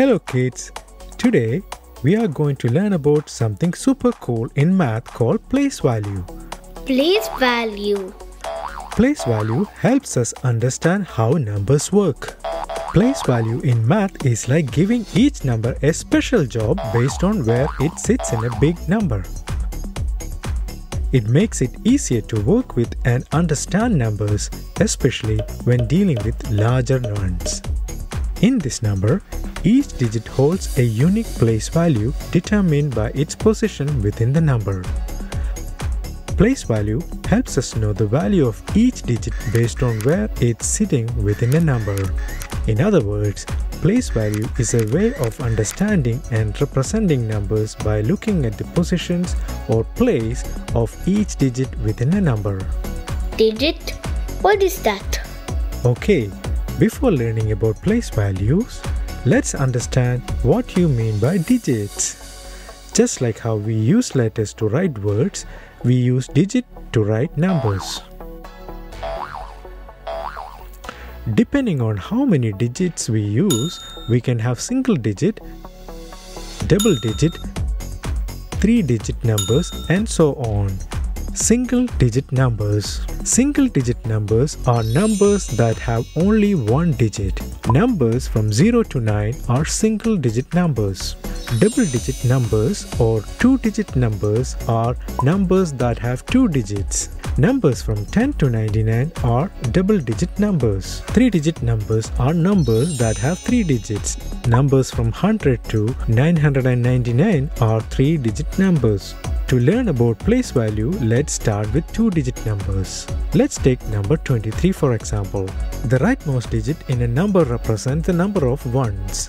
Hello kids, today we are going to learn about something super cool in math called place value. Place value. Place value helps us understand how numbers work. Place value in math is like giving each number a special job based on where it sits in a big number. It makes it easier to work with and understand numbers, especially when dealing with larger ones. In this number, each digit holds a unique place value determined by its position within the number. Place value helps us know the value of each digit based on where it's sitting within a number. In other words, place value is a way of understanding and representing numbers by looking at the positions or place of each digit within a number. Digit? What is that? Okay, before learning about place values, let's understand what you mean by digits. Just like how we use letters to write words, we use digit to write numbers. Depending on how many digits we use, we can have single digit, double digit, three digit numbers and so on. Single digit numbers. Single digit numbers are numbers that have only one digit. Numbers from 0 to 9 are single digit numbers. Double digit numbers or two digit numbers are numbers that have two digits. Numbers from 10 to 99 are double digit numbers. Three digit numbers are numbers that have three digits. Numbers from 100 to 999 are three digit numbers. To learn about place value, let's start with two-digit numbers. Let's take number 23 for example. The rightmost digit in a number represents the number of ones.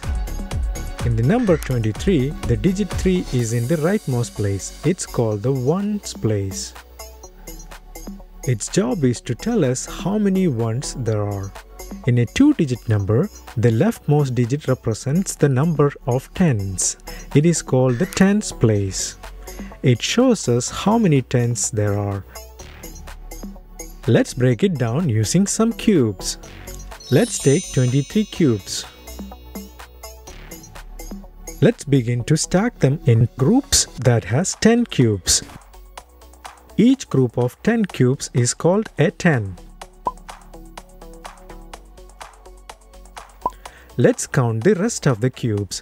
In the number 23, the digit 3 is in the rightmost place. It's called the ones place. Its job is to tell us how many ones there are. In a two-digit number, the leftmost digit represents the number of tens. It is called the tens place. It shows us how many tens there are. Let's break it down using some cubes. Let's take 23 cubes. Let's begin to stack them in groups that has 10 cubes. Each group of 10 cubes is called a 10. Let's count the rest of the cubes.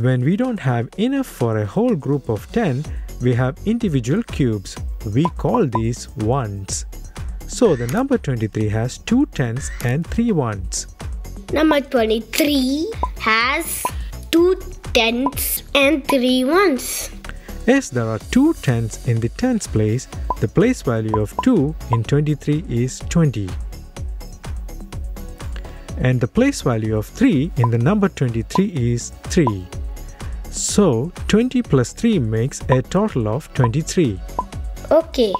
When we don't have enough for a whole group of 10, we have individual cubes. We call these ones. So the number 23 has two tens and three ones. Number 23 has two tens and three ones. As there are two tens in the tens place, the place value of 2 in 23 is 20. And the place value of 3 in the number 23 is 3. So, 20 plus 3 makes a total of 23. Okay.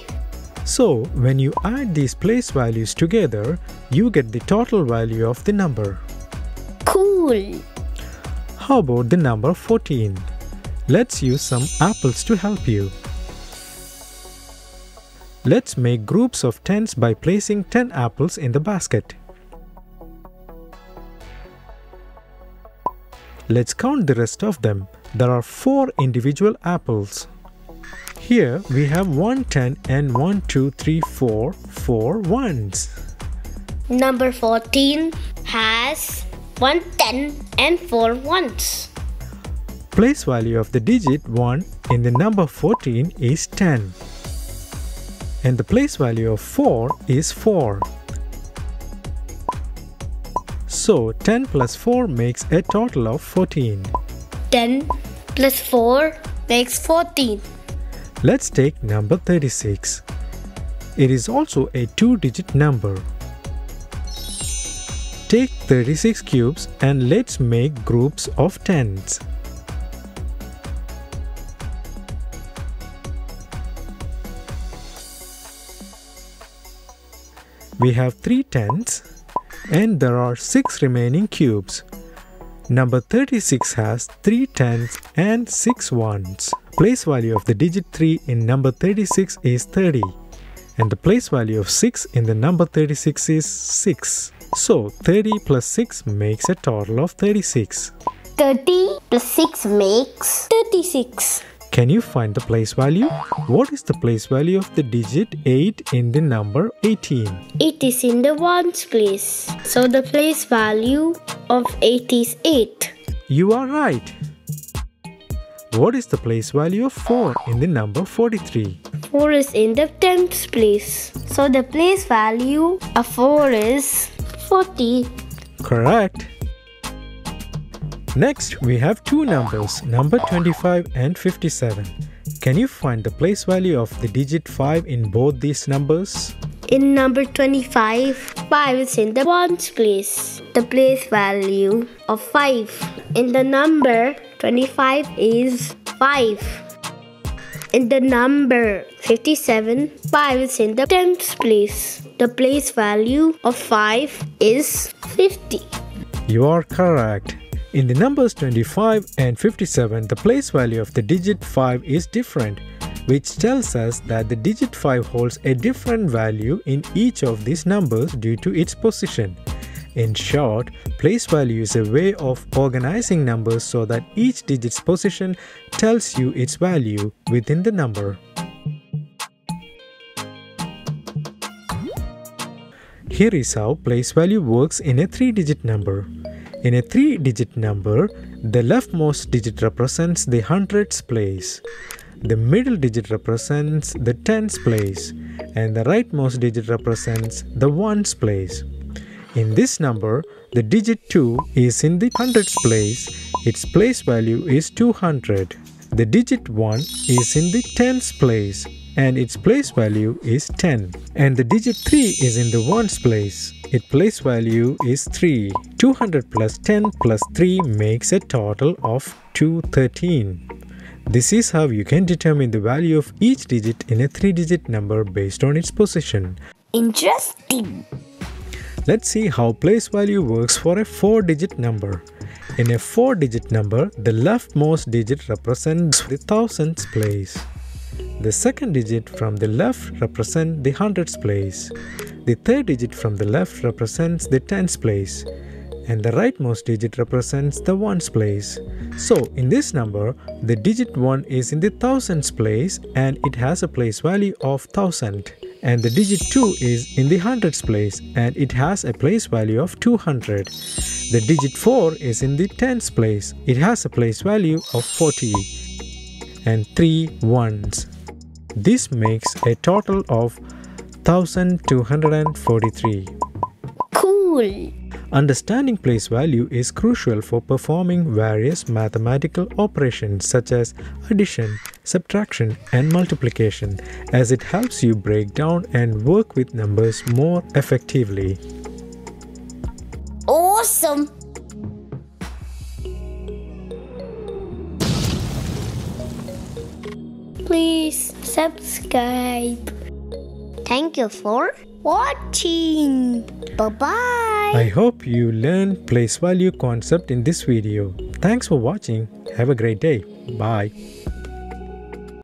So, when you add these place values together, you get the total value of the number. Cool! How about the number 14? Let's use some apples to help you. Let's make groups of tens by placing 10 apples in the basket. Let's count the rest of them. There are 4 individual apples. Here we have 1 10 and 1, 2, 3, 4, 4 ones. Number 14 has 1 10 and 4 ones. Place value of the digit 1 in the number 14 is 10. And the place value of 4 is 4. So, 10 plus 4 makes a total of 14. 10 plus 4 makes 14. Let's take number 36. It is also a two-digit number. Take 36 cubes and let's make groups of tens. We have 3 tens. And there are 6 remaining cubes. Number 36 has 3 tens and 6 ones. Place value of the digit 3 in number 36 is 30. And the place value of 6 in the number 36 is 6. So 30 plus 6 makes a total of 36. 30 plus 6 makes 36. Can you find the place value? What is the place value of the digit 8 in the number 18? It is in the ones place. So the place value of 8 is 8. You are right. What is the place value of 4 in the number 43? 4 is in the tenths place. So the place value of 4 is 40. Correct. Next, we have two numbers, number 25 and 57. Can you find the place value of the digit 5 in both these numbers? In number 25, 5 is in the ones place. The place value of 5 in the number 25 is 5. In the number 57, 5 is in the tenths place. The place value of 5 is 50. You are correct. In the numbers 25 and 57, the place value of the digit 5 is different, which tells us that the digit 5 holds a different value in each of these numbers due to its position. In short, place value is a way of organizing numbers so that each digit's position tells you its value within the number. Here is how place value works in a 3-digit number. In a 3-digit number, the leftmost digit represents the hundredths place, the middle digit represents the tens place, and the rightmost digit represents the ones place. In this number, the digit 2 is in the hundredths place. Its place value is 200. The digit 1 is in the tens place, and its place value is 10. And the digit 3 is in the ones place. Its place value is 3. 200 plus 10 plus 3 makes a total of 213. This is how you can determine the value of each digit in a 3-digit number based on its position. Interesting! Let's see how place value works for a 4-digit number. In a 4-digit number, the leftmost digit represents the thousandths place. The second digit from the left represents the hundredths place. The third digit from the left represents the tens place. And the rightmost digit represents the ones place. So, in this number, the digit 1 is in the thousandths place and it has a place value of 1000. And the digit 2 is in the hundredths place and it has a place value of 200. The digit 4 is in the tens place. It has a place value of 40. And 3 ones. This makes a total of 1243. Cool! Understanding place value is crucial for performing various mathematical operations such as addition, subtraction, and multiplication, as it helps you break down and work with numbers more effectively. Awesome! Please subscribe. Thank you for watching. Bye-bye. I hope you learned place value concept in this video. Thanks for watching. Have a great day. Bye.